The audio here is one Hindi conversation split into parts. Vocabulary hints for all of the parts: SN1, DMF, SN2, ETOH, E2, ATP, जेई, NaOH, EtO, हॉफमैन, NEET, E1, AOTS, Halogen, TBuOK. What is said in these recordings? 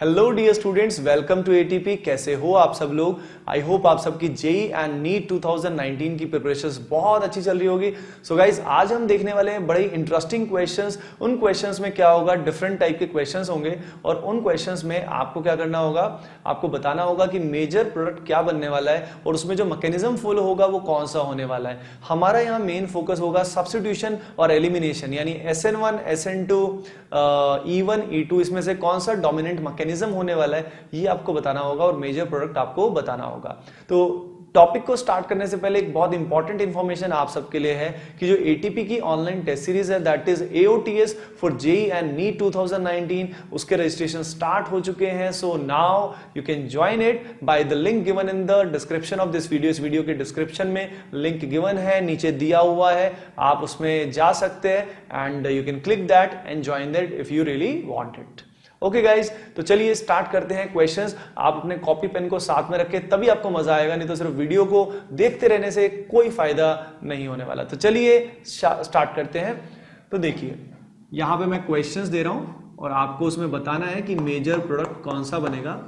Hello dear students, welcome to ATP. कैसे हो आप सब लोग? आई होप आप सबकी जेई एंड नीट 2019 की प्रिपरेशंस बहुत अच्छी चल रही होगी। सो गाइज, आज हम देखने वाले हैं बड़े इंटरेस्टिंग क्वेश्चंस। उन क्वेश्चंस में क्या होगा, डिफरेंट टाइप के क्वेश्चंस होंगे और उन क्वेश्चंस में आपको क्या करना होगा, आपको बताना होगा कि मेजर प्रोडक्ट क्या बनने वाला है और उसमें जो मैकेनिज्म फॉलो होगा वो कौन सा होने वाला है। हमारा यहाँ मेन फोकस होगा सब्स्टिट्यूशन और एलिमिनेशन, यानी SN1, SN2, E1, E2 इसमें से कौन सा डोमिनेंट मैकेनिज्म होने वाला है ये आपको बताना होगा और मेजर प्रोडक्ट आपको बताना होगा। तो टॉपिक को स्टार्ट करने से पहले एक बहुत इंपॉर्टेंट इंफॉर्मेशन आप सबके लिए है कि जो एटीपी की ऑनलाइन टेस्ट सीरीज है that is AOTS for जेई and NEET 2019, उसके रजिस्ट्रेशन स्टार्ट हो चुके हैं। So now you can join it by the link given in the description of this video. इस वीडियो के डिस्क्रिप्शन में लिंक गिवन है, नीचे दिया हुआ है, आप उसमें जा सकते हैं and you can click that and join that if you really want it. Okay guys, तो चलिए स्टार्ट करते हैं क्वेश्चंस। आप अपने कॉपी पेन को साथ में रखें तभी आपको मजा आएगा, नहीं तो सिर्फ वीडियो को देखते रहने से कोई फायदा नहीं होने वाला। तो चलिए स्टार्ट करते हैं। तो देखिए, यहां पे मैं क्वेश्चंस दे रहा हूं और आपको उसमें बताना है कि मेजर प्रोडक्ट कौन सा बनेगा।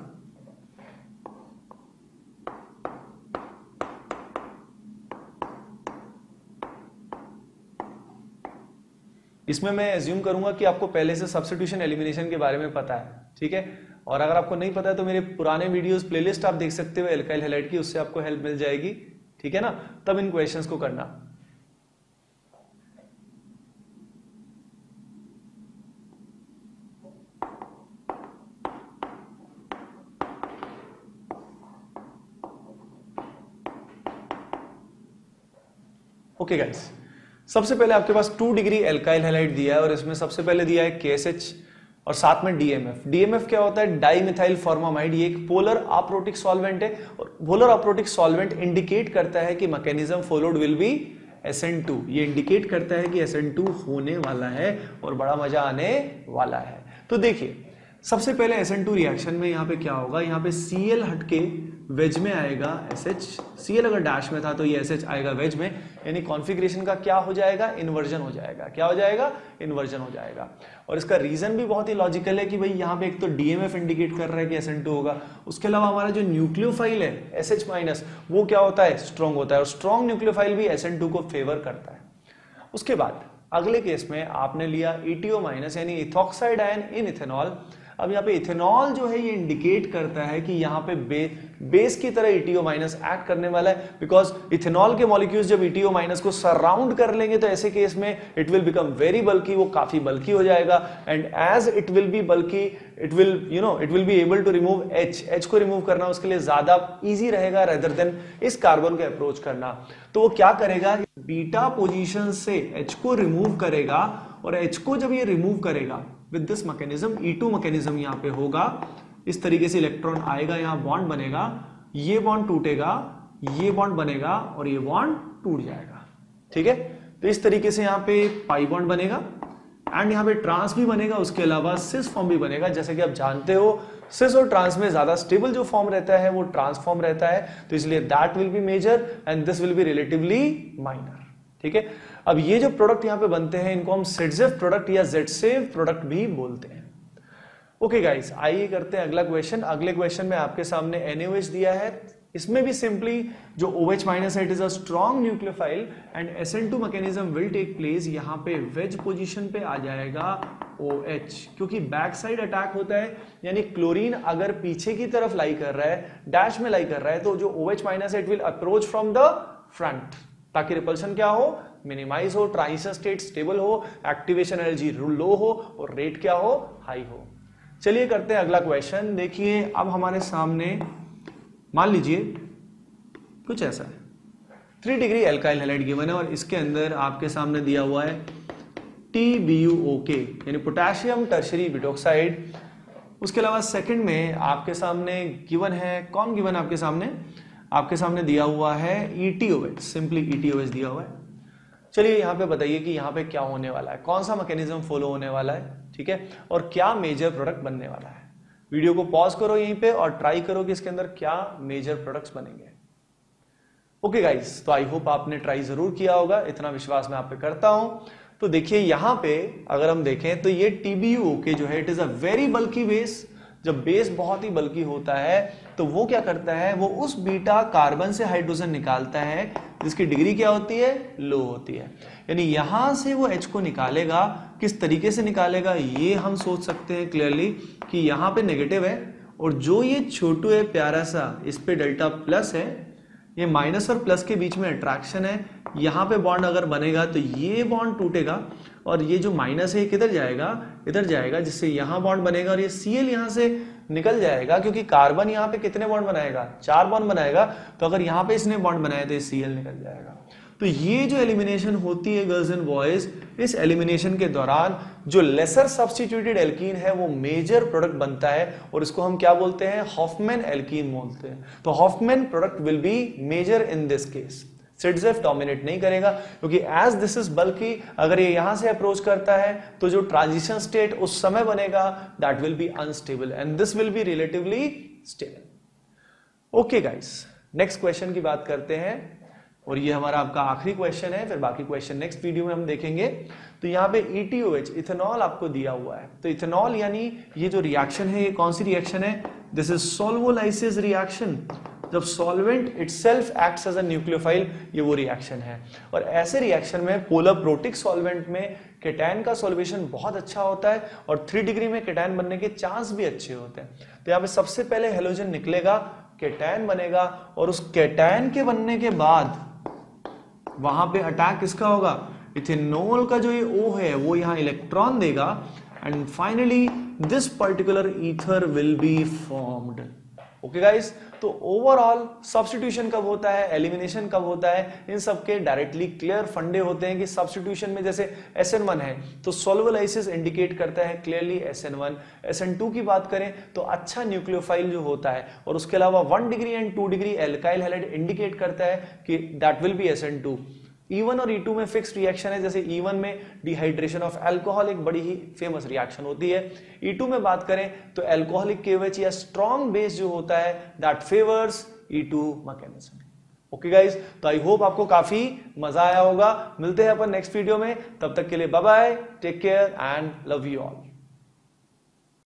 इसमें मैं एज्यूम करूंगा कि आपको पहले से सब्स्टिट्यूशन एलिमिनेशन के बारे में पता है, ठीक है। और अगर आपको नहीं पता है तो मेरे पुराने वीडियोस प्लेलिस्ट आप देख सकते हो एल्काइल हैलाइड की, उससे आपको हेल्प मिल जाएगी, ठीक है ना। तब इन क्वेश्चंस को करना। ओके गाइस, सबसे पहले आपके पास 2 डिग्री एल्काइल हैलाइड दिया है और इसमें सबसे पहले दिया है KSH और साथ में DMF। DMF क्या होता है? Dimethyl formamide. ये एक पोलर अप्रोटिक सॉल्वेंट है और पोलर अप्रोटिक सॉल्वेंट इंडिकेट करता है कि mechanism followed will B SN2। ये इंडिकेट करता है कि SN2 होने वाला है और बड़ा मजा आने वाला है। तो देखिए, सबसे पहले SN2 रिएक्शन में यहाँ पे क्या होगा, यहाँ पे Cl हटके वेज में आएगा SH। Cl अगर डैश में था तो ये SH आएगा वेज में, यानी कॉन्फिगरेशन का क्या हो जाएगा, इन्वर्जन हो जाएगा। क्या हो जाएगा? इन्वर्जन हो जाएगा। और इसका रीजन भी बहुत ही लॉजिकल है कि भाई यहाँ पे एक तो DMF इंडिकेट कर रहा है कि SN2 होगा, उसके अलावा हमारा जो न्यूक्लियोफाइल है SH- वो क्या होता है, स्ट्रॉन्ग होता है और स्ट्रॉन्ग न्यूक्लियोफाइल भी SN2 को फेवर करता है। उसके बाद अगले केस में आपने लिया ETO माइनस, यानी इथॉक्साइड आयन इन इथेनॉल। अब यहाँ पे इथेनॉल जो है ये इंडिकेट करता है कि यहाँ पे बेस की तरह ETO माइनस एक्ट करने वाला है, बिकॉज इथेनॉल के मॉलिक्यूल्स जब ETO माइनस को सराउंड कर लेंगे तो ऐसे केस में it will become very bulky, वो काफी बल्की हो जाएगा। And as it will be bulky, it will it will be able to remove H को रिमूव करना उसके लिए ज्यादा ईजी रहेगा रेदर देन इस कार्बन को अप्रोच करना। तो वो क्या करेगा, बीटा पोजिशन से H को रिमूव करेगा और H को जब ये रिमूव करेगा with this mechanism, E2 mechanism यहाँ पे होगा। इस तरीके से इलेक्ट्रॉन आएगा, यहाँ बॉन्ड बनेगा, ये बॉन्ड टूटेगा, ये बॉन्ड बनेगा और ये बॉन्ड टूट जाएगा, ठीक है। तो इस तरीके से यहाँ पे पाई बॉन्ड बनेगा एंड यहाँ पे ट्रांस भी बनेगा, उसके अलावा सिस फॉर्म भी बनेगा। जैसे कि आप जानते हो सिस और ट्रांस में ज्यादा स्टेबल जो फॉर्म रहता है वो ट्रांस फॉर्म रहता है, तो इसलिए that will be major and this will be relatively minor, ठीक है। अब ये जो प्रोडक्ट यहाँ पे बनते हैं इनको हम ZZF प्रोडक्ट या Z-सेव प्रोडक्ट भी बोलते हैं। ओके गाइस, आइए करते हैं अगला क्वेश्चन। अगले क्वेश्चन में आपके सामने NaOH दिया है। इसमें भी सिंपली जो OH माइनस है it is a strong nucleophile and SN2 mechanism will take place. यहाँ पे वेज पोजीशन पे आ जाएगा OH, क्योंकि बैक साइड अटैक होता है, यानी क्लोरीन अगर पीछे की तरफ लाई कर रहा है, डैश में लाई कर रहा है, तो जो OH माइनस है it will approach from the front, ताकि रिपल्शन क्या हो, मिनिमाइज हो, ट्रांजिशन स्टेट स्टेबल हो, एक्टिवेशन एनर्जी लो हो और रेट क्या हो, हाई हो। चलिए करते हैं अगला क्वेश्चन। देखिए, अब हमारे सामने मान लीजिए कुछ ऐसा है, 3 डिग्री एल्काइल हैलाइड गिवन है और इसके अंदर आपके सामने दिया हुआ है TBuOK, यानी पोटेशियम टर्शियरी बुटॉक्साइड। उसके अलावा सेकंड में आपके सामने गिवन है, कौन गिवन है आपके सामने? आपके सामने दिया हुआ है ETOH, सिंपली ETOH दिया हुआ है। चलिए यहाँ पे बताइए कि यहाँ पे क्या होने वाला है, कौन सा मैकेनिज्म फॉलो होने वाला है, ठीक है, और क्या मेजर प्रोडक्ट बनने वाला है। वीडियो को पॉज करो यहीं पे और ट्राई करो कि इसके अंदर क्या मेजर प्रोडक्ट्स बनेंगे। ओके गाइस, तो आई होप आपने ट्राई जरूर किया होगा, इतना विश्वास मैं आप पे करता हूं। तो देखिए, यहाँ पे अगर हम देखें तो ये TBuOK जो है it is a very bulky base. जब बेस बहुत ही बल्की होता है तो वो क्या करता है, वो उस बीटा कार्बन से हाइड्रोजन निकालता है जिसकी डिग्री क्या होती है, लो होती है। यानी यहाँ से वो H को निकालेगा, किस तरीके से निकालेगा ये हम सोच सकते हैं क्लियरली कि यहाँ पे नेगेटिव है और जो ये छोटू है प्यारा सा, इस पे डेल्टा प्लस है, ये माइनस और प्लस के बीच में अट्रैक्शन है। यहाँ पे बॉन्ड अगर बनेगा तो ये बॉन्ड टूटेगा और ये जो माइनस है किधर जाएगा, इधर जाएगा, जिससे यहाँ बॉन्ड बनेगा और ये Cl यहाँ से निकल जाएगा क्योंकि कार्बन यहाँ पे कितने बॉन्ड बनाएगा, 4 बॉन्ड बनाएगा, तो अगर यहाँ पे इसने बॉन्ड बनाया तो ये Cl निकल जाएगा। तो ये जो एलिमिनेशन होती है गर्ल्स एंड बॉयज, इस एलिमिनेशन के दौरान जो लेसर सब्सटीट्यूटेड एल्कीन है वो मेजर प्रोडक्ट बनता है और इसको हम क्या बोलते हैं, हॉफमैन एल्कीन बोलते हैं। तो हॉफमैन product will be major in this case, Saytzeff dominate नहीं करेगा क्योंकि एज दिस इज बल्कि अगर ये यहाँ से अप्रोच करता है तो जो ट्रांजिशन स्टेट उस समय बनेगा that will be unstable and this will be relatively stable. Okay guys, next question की बात करते हैं और ये हमारा आपका आखिरी क्वेश्चन है, फिर बाकी क्वेश्चन नेक्स्ट वीडियो में हम देखेंगे। तो यहाँ पे ETOH इथेनॉल आपको दिया हुआ है, तो इथेनॉल यानी ये जो रिएक्शन है ये कौन सी रिएक्शन है, दिस इज सोल्वोलाइसिस रिएक्शन, जब solvent itself acts as a nucleophile, ये वो रिएक्शन है। और ऐसे रिएक्शन में पोलर प्रोटिक सॉल्वेंट में केटैन का सॉल्वेशन बहुत अच्छा होता है और 3 डिग्री में केटैन बनने के चांस भी अच्छे होते हैं। तो यहाँ पे सबसे पहले हेलोजन निकलेगा, केटैन बनेगा और उस केटैन के बनने के बाद वहां पे अटैक किसका होगा, इथेनॉल का जो ये O है वो यहाँ इलेक्ट्रॉन देगा and finally this particular ether will be formed. Okay guys, तो ओवरऑल सब्स्टिट्यूशन कब होता है, एलिमिनेशन कब होता है, इन सब के डायरेक्टली क्लियर फंडे होते हैं कि सब्स्टिट्यूशन में जैसे SN1 है तो सोल्वोलाइसिस इंडिकेट करता है क्लियरली SN1। SN2 की बात करें तो अच्छा न्यूक्लियोफाइल जो होता है और उसके अलावा 1 degree and 2 degree alkyl halide indicate करता है कि that will B SN2। E1 और E2 में फिक्स्ड रिएक्शन है, जैसे E1 में डिहाइड्रेशन ऑफ अल्कोहल एक बड़ी ही फेमस रिएक्शन होती है। E2 में बात करें तो अल्कोहलिक KOH या स्ट्रॉन्ग बेस जो होता है that favours E2 mechanism. Okay guys, तो आई होप आपको काफी मजा आया होगा। मिलते हैं अपन नेक्स्ट वीडियो में, तब तक के लिए bye bye, take care and love you all.